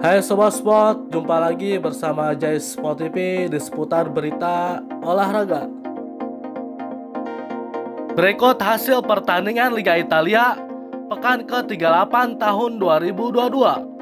Hai Sobat Sport, jumpa lagi bersama Jay Sport TV di seputar berita olahraga. Berikut hasil pertandingan Liga Italia pekan ke-38 tahun 2022.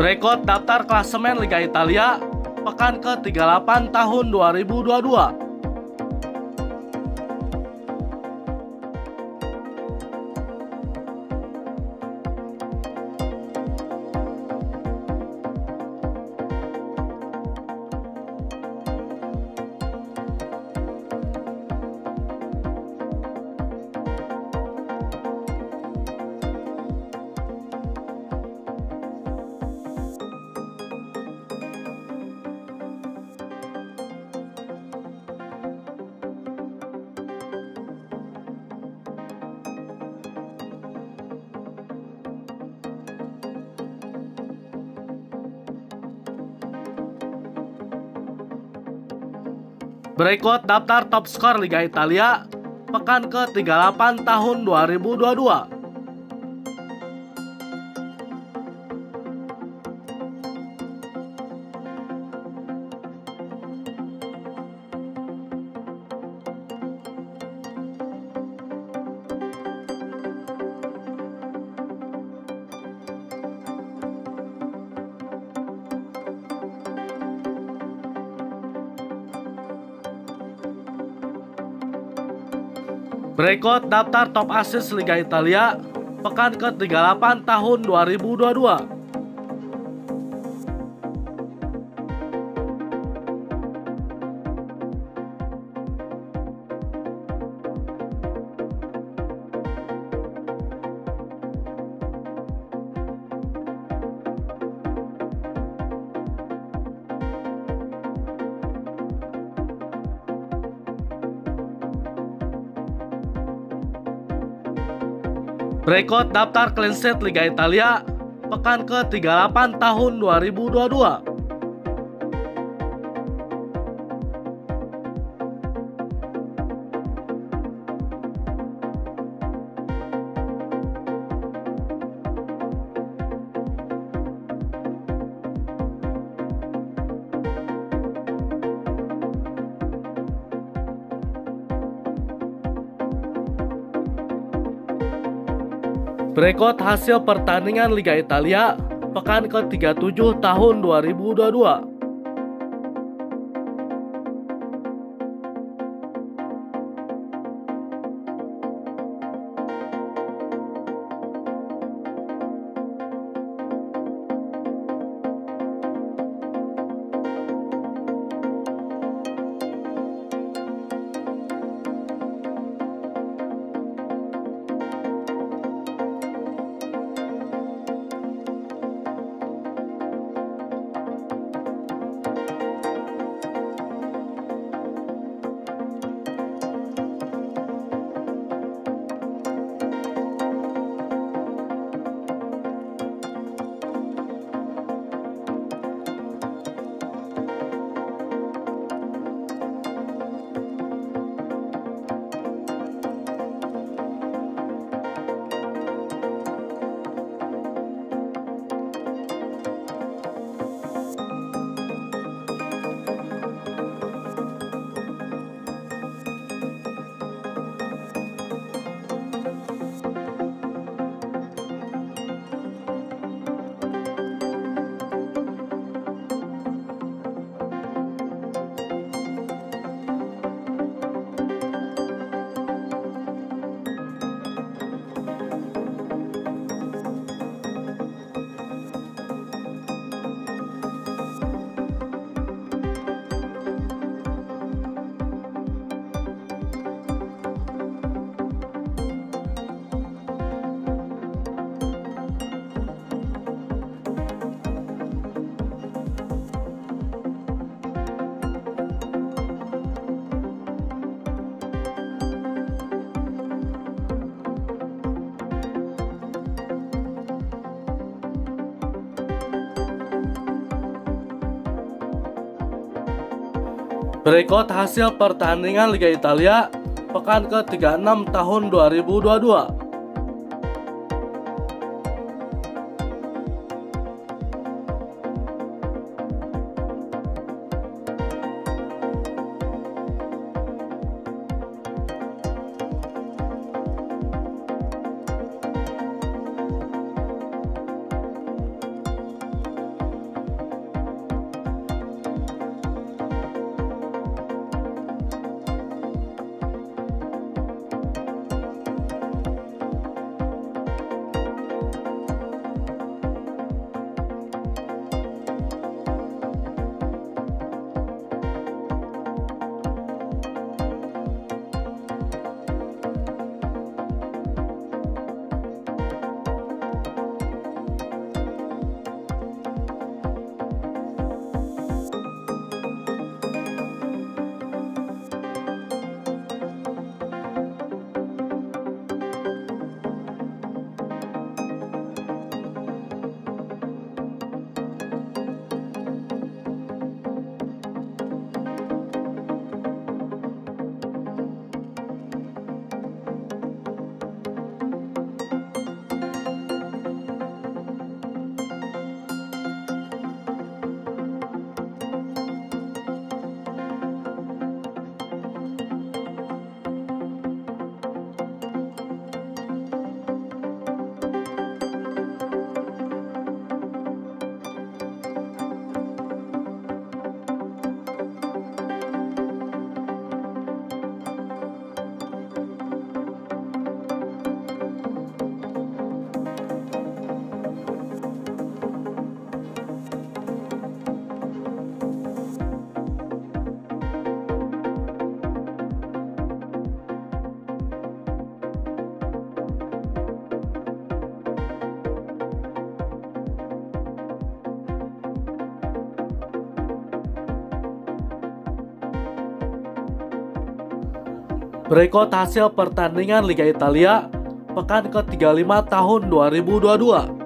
Berikut daftar klasemen Liga Italia pekan ke-38 tahun 2022. Berikut daftar top skor Liga Italia pekan ke-38 tahun 2022. Berikut daftar top assist Liga Italia pekan ke-38 tahun 2022. Berikut daftar clean sheet Liga Italia pekan ke-38 tahun 2022. Berikut hasil pertandingan Liga Italia pekan ke-37 tahun 2022. Berikut hasil pertandingan Liga Italia pekan ke-36 tahun 2022. Berikut hasil pertandingan Liga Italia pekan ke-35 tahun 2022.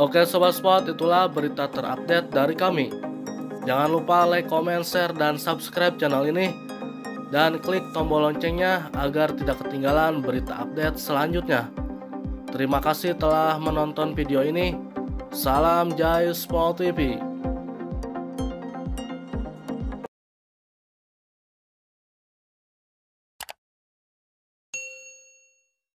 Oke Sobat Sport, itulah berita terupdate dari kami. Jangan lupa like, comment, share, dan subscribe channel ini. Dan klik tombol loncengnya agar tidak ketinggalan berita update selanjutnya. Terima kasih telah menonton video ini. Salam Jay Sport TV.